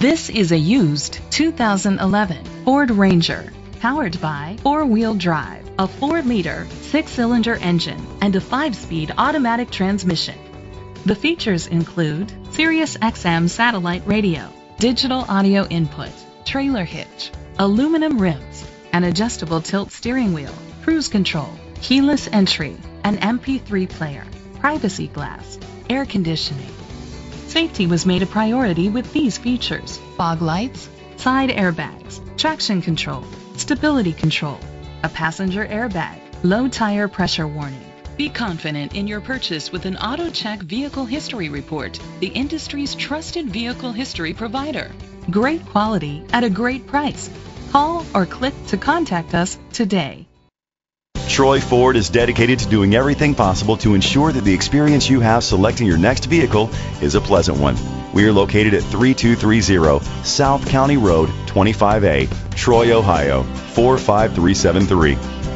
This is a used 2011 Ford Ranger, powered by four-wheel drive, a 4-liter, 6-cylinder engine, and a 5-speed automatic transmission. The features include Sirius XM satellite radio, digital audio input, trailer hitch, aluminum rims, an adjustable tilt steering wheel, cruise control, keyless entry, an MP3 player, privacy glass, air conditioning. Safety was made a priority with these features: fog lights, side airbags, traction control, stability control, a passenger airbag, low tire pressure warning. Be confident in your purchase with an AutoCheck Vehicle History Report, the industry's trusted vehicle history provider. Great quality at a great price. Call or click to contact us today. Troy Ford is dedicated to doing everything possible to ensure that the experience you have selecting your next vehicle is a pleasant one. We are located at 3230 South County Road 25A, Troy, Ohio 45373.